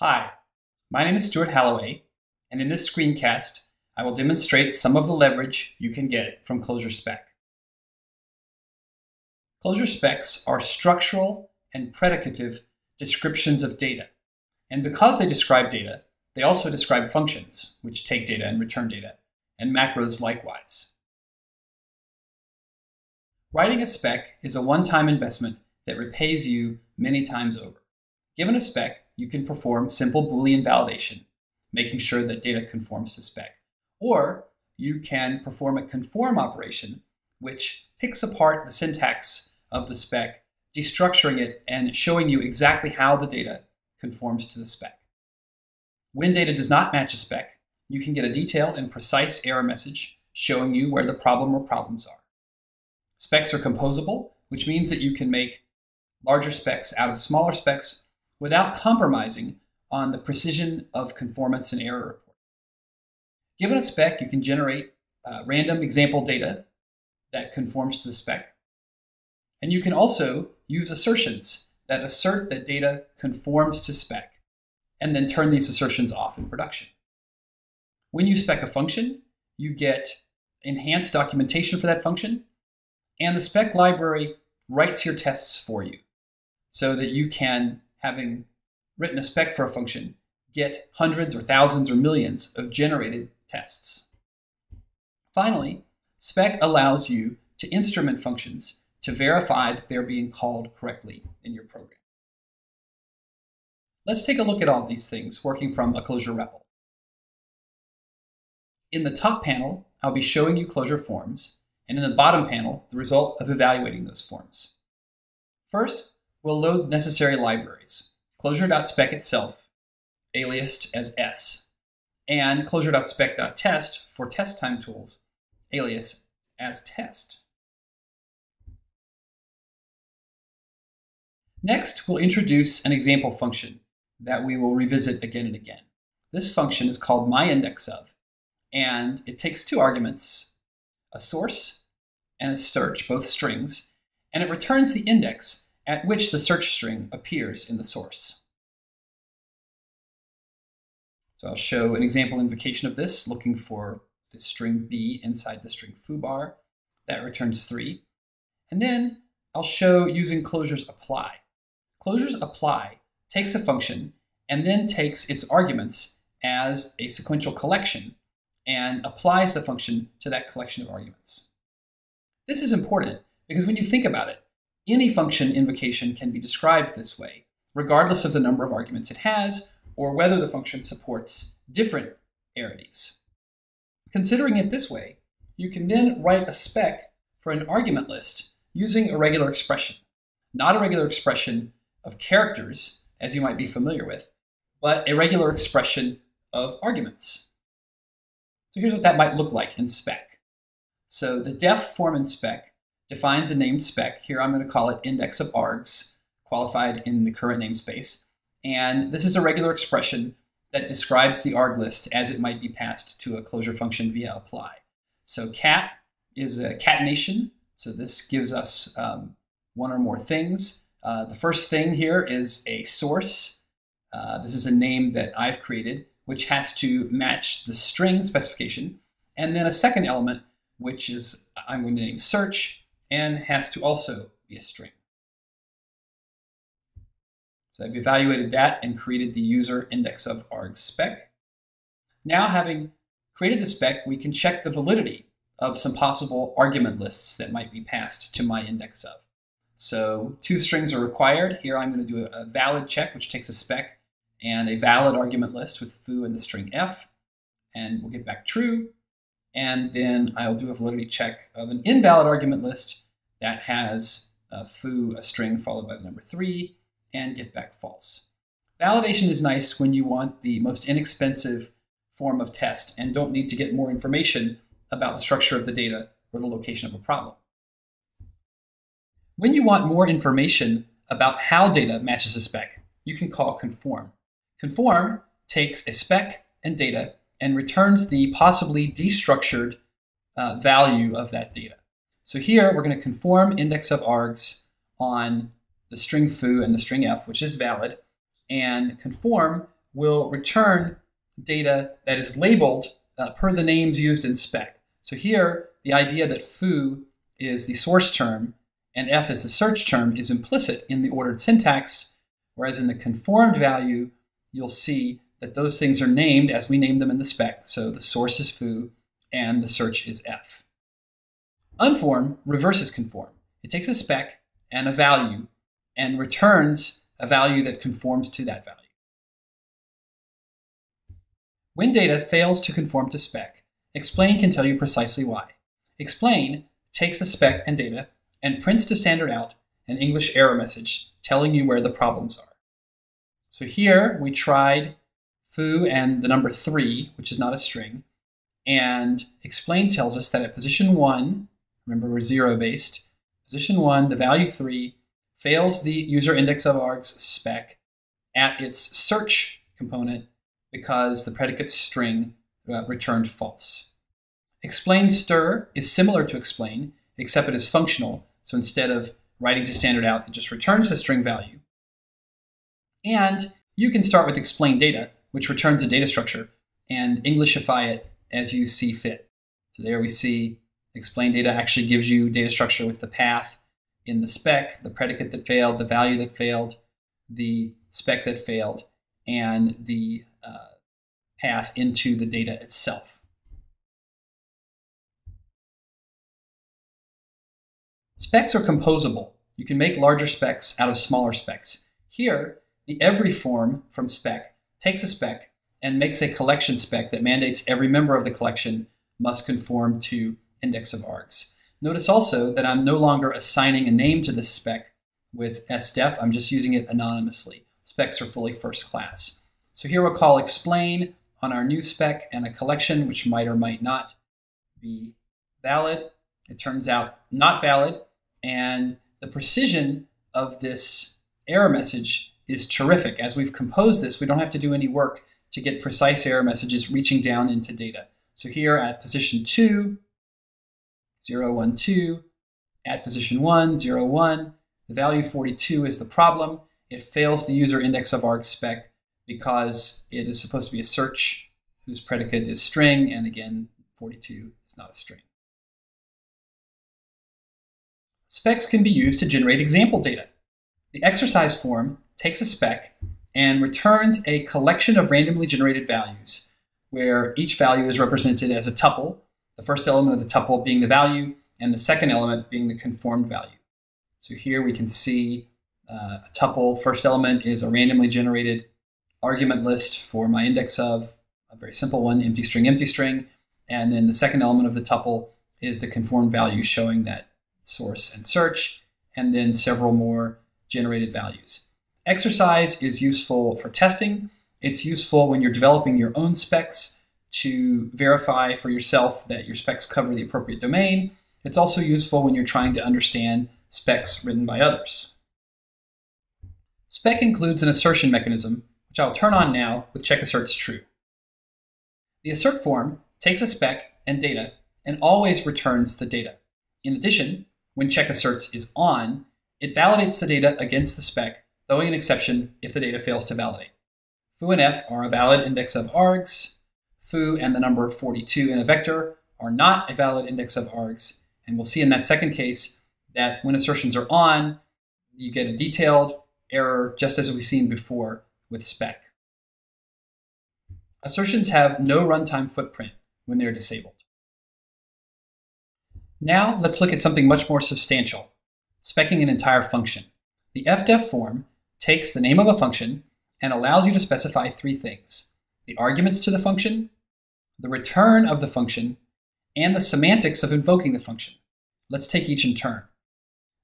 Hi, my name is Stuart Halloway, and in this screencast, I will demonstrate some of the leverage you can get from Clojure Spec. Clojure Specs are structural and predicative descriptions of data, and because they describe data, they also describe functions, which take data and return data, and macros likewise. Writing a spec is a one-time investment that repays you many times over. Given a spec, you can perform simple Boolean validation, making sure that data conforms to spec. Or you can perform a conform operation, which picks apart the syntax of the spec, destructuring it and showing you exactly how the data conforms to the spec. When data does not match a spec, you can get a detailed and precise error message showing you where the problem or problems are. Specs are composable, which means that you can make larger specs out of smaller specs without compromising on the precision of conformance and error report. Given a spec, you can generate random example data that conforms to the spec. And you can also use assertions that assert that data conforms to spec, and then turn these assertions off in production. When you spec a function, you get enhanced documentation for that function, and the spec library writes your tests for you so that you can, having written a spec for a function, get hundreds or thousands or millions of generated tests. Finally, spec allows you to instrument functions to verify that they're being called correctly in your program. Let's take a look at all these things working from a Clojure REPL. In the top panel, I'll be showing you Clojure forms, and in the bottom panel, the result of evaluating those forms. First, we'll load necessary libraries, Clojure.spec itself, aliased as S, and Clojure.spec.test for test time tools, alias as test. Next, we'll introduce an example function that we will revisit again and again. This function is called myIndexOf, and it takes two arguments, a source and a search, both strings, and it returns the index at which the search string appears in the source. So I'll show an example invocation of this, looking for the string B inside the string foobar. That returns 3. And then I'll show using Clojure's apply. Clojure's apply takes a function and then takes its arguments as a sequential collection and applies the function to that collection of arguments. This is important because when you think about it, any function invocation can be described this way, regardless of the number of arguments it has or whether the function supports different arities. Considering it this way, you can then write a spec for an argument list using a regular expression. Not a regular expression of characters, as you might be familiar with, but a regular expression of arguments. So here's what that might look like in spec. So the def form in spec defines a named spec. Here I'm going to call it index of args, qualified in the current namespace. And this is a regular expression that describes the arg list as it might be passed to a Clojure function via apply. So cat is a catenation. So this gives us one or more things. The first thing here is a source. This is a name that I've created, which has to match the string specification. And then a second element, which is I'm going to name search, and has to also be a string. So I've evaluated that and created the user index of arg spec. Now, having created the spec, we can check the validity of some possible argument lists that might be passed to my index of. So two strings are required. Here I'm going to do a valid check, which takes a spec and a valid argument list with foo and the string f, and we'll get back true. And then I'll do a validity check of an invalid argument list that has foo, a string followed by the number 3, and get back false. Validation is nice when you want the most inexpensive form of test and don't need to get more information about the structure of the data or the location of a problem. When you want more information about how data matches a spec, you can call conform. Conform takes a spec and data and returns the possibly destructured value of that data. So here we're going to conform index of args on the string foo and the string f, which is valid, and conform will return data that is labeled per the names used in spec. So here, the idea that foo is the source term and f is the search term is implicit in the ordered syntax, whereas in the conformed value, you'll see that those things are named as we name them in the spec. So the source is foo and the search is f. Unform reverses conform. It takes a spec and a value and returns a value that conforms to that value. When data fails to conform to spec, explain can tell you precisely why. Explain takes the spec and data and prints to standard out an English error message telling you where the problems are. So here we tried foo and the number 3, which is not a string, and explain tells us that at position 1, remember we're zero based, position 1, the value 3 fails the user index of args spec at its search component because the predicate string returned false. Explain stir is similar to explain, except it is functional. So instead of writing to standard out, it just returns the string value. And you can start with explain data, which returns a data structure, and Englishify it as you see fit. So there we see explain data actually gives you data structure with the path in the spec, the predicate that failed, the value that failed, the spec that failed, and the path into the data itself. Specs are composable. You can make larger specs out of smaller specs. Here, the every form from spec takes a spec and makes a collection spec that mandates every member of the collection must conform to index of args. Notice also that I'm no longer assigning a name to this spec with sdef. I'm just using it anonymously. Specs are fully first class. So here we'll call explain on our new spec and a collection, which might or might not be valid. It turns out not valid, and the precision of this error message is terrific. As we've composed this, we don't have to do any work to get precise error messages reaching down into data. So here at position 2, 0, 1, 2, at position 1, 0, 1, the value 42 is the problem. It fails the user index of args spec because it is supposed to be a search whose predicate is string, and again, 42 is not a string. Specs can be used to generate example data. The exercise form takes a spec and returns a collection of randomly generated values where each value is represented as a tuple, the first element of the tuple being the value and the second element being the conformed value. So here we can see a tuple. First element is a randomly generated argument list for my index of, a very simple one, empty string, and then the second element of the tuple is the conformed value showing that source and search, and then several more generated values. Exercise is useful for testing. It's useful when you're developing your own specs to verify for yourself that your specs cover the appropriate domain. It's also useful when you're trying to understand specs written by others. Spec includes an assertion mechanism, which I'll turn on now with check asserts true. The assert form takes a spec and data and always returns the data. In addition, when check asserts is on, it validates the data against the spec, throwing an exception if the data fails to validate. Foo and f are a valid index of args. Foo and the number 42 in a vector are not a valid index of args. And we'll see in that second case that when assertions are on, you get a detailed error, just as we've seen before with spec. Assertions have no runtime footprint when they're disabled. Now let's look at something much more substantial, speccing an entire function. The fdef form takes the name of a function and allows you to specify three things: the arguments to the function, the return of the function, and the semantics of invoking the function. Let's take each in turn.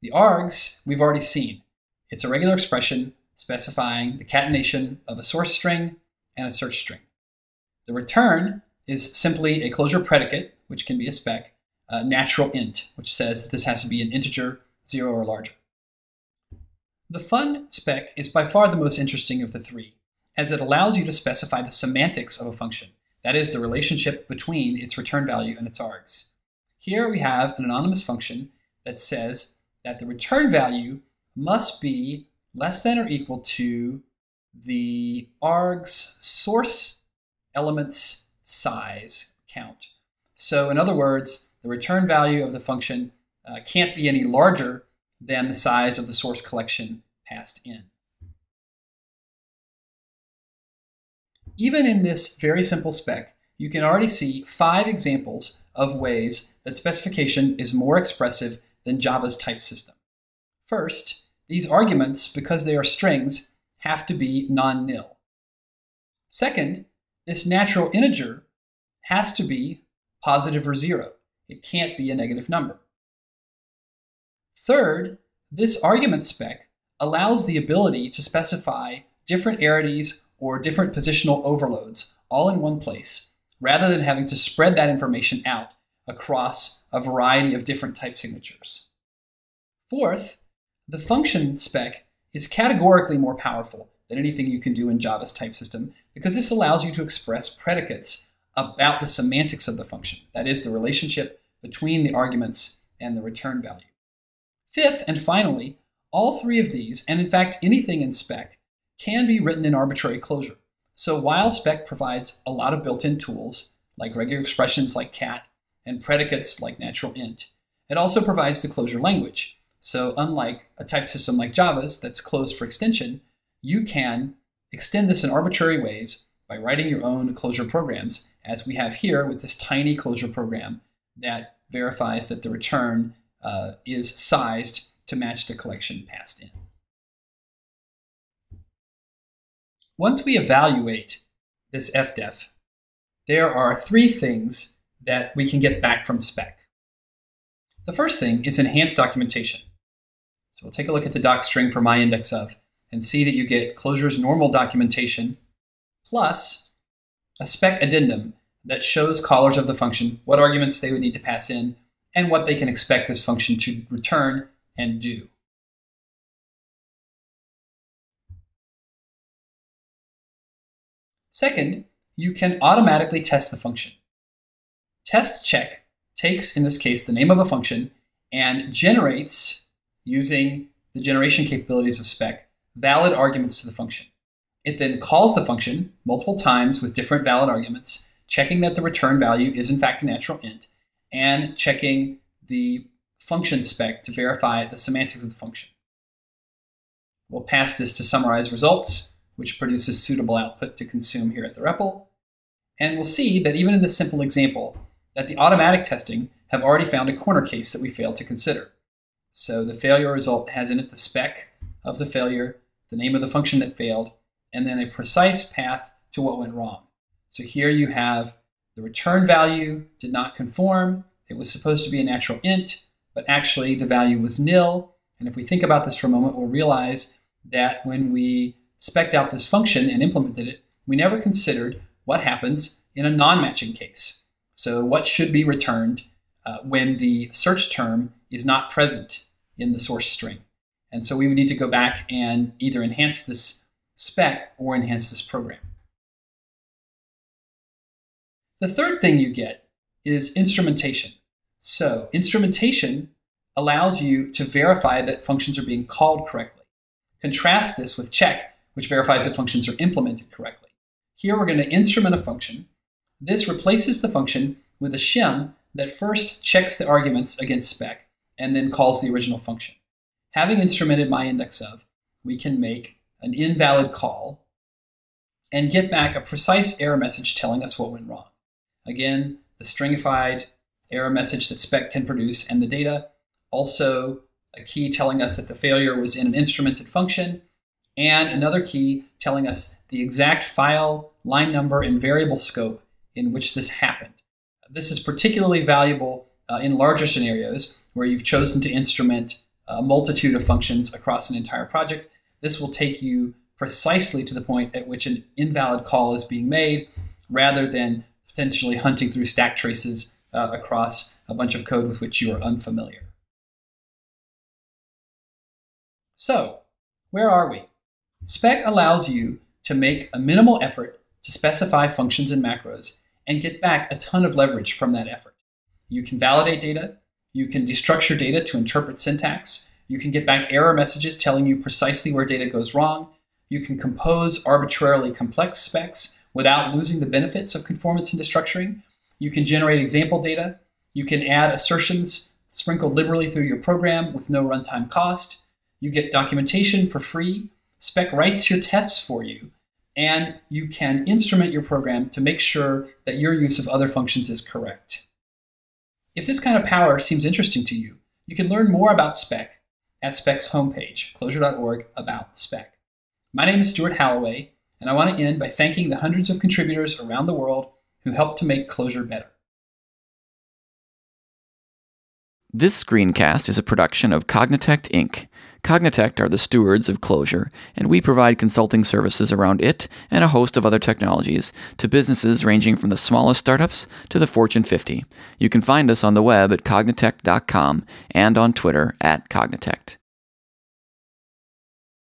The args we've already seen. It's a regular expression specifying the concatenation of a source string and a search string. The return is simply a Clojure predicate, which can be a spec, a natural int, which says that this has to be an integer, 0 or larger. The fun spec is by far the most interesting of the three, as it allows you to specify the semantics of a function, that is, the relationship between its return value and its args. Here we have an anonymous function that says that the return value must be less than or equal to the arg's source element's size count. So in other words, the return value of the function can't be any larger than the size of the source collection passed in. Even in this very simple spec, you can already see 5 examples of ways that specification is more expressive than Java's type system. First, these arguments, because they are strings, have to be non-nil. Second, this natural integer has to be positive or 0. It can't be a negative number. Third, this argument spec allows the ability to specify different arities or different positional overloads all in one place, rather than having to spread that information out across a variety of different type signatures. Fourth, the function spec is categorically more powerful than anything you can do in Java's type system, because this allows you to express predicates about the semantics of the function, that is, the relationship between the arguments and the return value. Fifth, and finally, all 3 of these, and in fact anything in spec, can be written in arbitrary Clojure. So while spec provides a lot of built-in tools, like regular expressions like cat, and predicates like natural int, it also provides the Clojure language. So unlike a type system like Java's that's closed for extension, you can extend this in arbitrary ways by writing your own Clojure programs, as we have here with this tiny Clojure program that verifies that the return is sized to match the collection passed in. Once we evaluate this FDEF, there are 3 things that we can get back from spec. The first thing is enhanced documentation. So we'll take a look at the doc string for my index of and see that you get Clojure's normal documentation plus a spec addendum that shows callers of the function what arguments they would need to pass in and what they can expect this function to return and do. Second, you can automatically test the function. TestCheck takes, in this case, the name of a function and generates, using the generation capabilities of spec, valid arguments to the function. It then calls the function multiple times with different valid arguments, checking that the return value is in fact a natural int, and checking the function spec to verify the semantics of the function. We'll pass this to summarize results, which produces suitable output to consume here at the REPL. And we'll see that even in this simple example, that the automatic testing have already found a corner case that we failed to consider. So the failure result has in it the spec of the failure, the name of the function that failed, and then a precise path to what went wrong. So here you have the return value did not conform. It was supposed to be a natural int, but actually the value was nil. And if we think about this for a moment, we'll realize that when we spec'd out this function and implemented it, we never considered what happens in a non-matching case. So what should be returned when the search term is not present in the source string. And so we would need to go back and either enhance this spec or enhance this program. The third thing you get is instrumentation. So instrumentation allows you to verify that functions are being called correctly. Contrast this with check, which verifies that functions are implemented correctly. Here we're going to instrument a function. This replaces the function with a shim that first checks the arguments against spec and then calls the original function. Having instrumented my index of, we can make an invalid call and get back a precise error message telling us what went wrong. Again, the stringified error message that spec can produce and the data, also a key telling us that the failure was in an instrumented function, and another key telling us the exact file, line number, and variable scope in which this happened. This is particularly valuable in larger scenarios where you've chosen to instrument a multitude of functions across an entire project. This will take you precisely to the point at which an invalid call is being made, rather than potentially hunting through stack traces across a bunch of code with which you are unfamiliar. So, where are we? Spec allows you to make a minimal effort to specify functions and macros and get back a ton of leverage from that effort. You can validate data, you can destructure data to interpret syntax, you can get back error messages telling you precisely where data goes wrong, You can compose arbitrarily complex specs without losing the benefits of conformance and destructuring. You can generate example data. You can add assertions sprinkled liberally through your program with no runtime cost. You get documentation for free. Spec writes your tests for you. And you can instrument your program to make sure that your use of other functions is correct. If this kind of power seems interesting to you, you can learn more about Spec at Spec's homepage, clojure.org about Spec. My name is Stuart Halloway, and I want to end by thanking the hundreds of contributors around the world who helped to make Clojure better. This screencast is a production of Cognitect, Inc. Cognitect are the stewards of Clojure, and we provide consulting services around it and a host of other technologies to businesses ranging from the smallest startups to the Fortune 50. You can find us on the web at cognitect.com and on Twitter at Cognitect.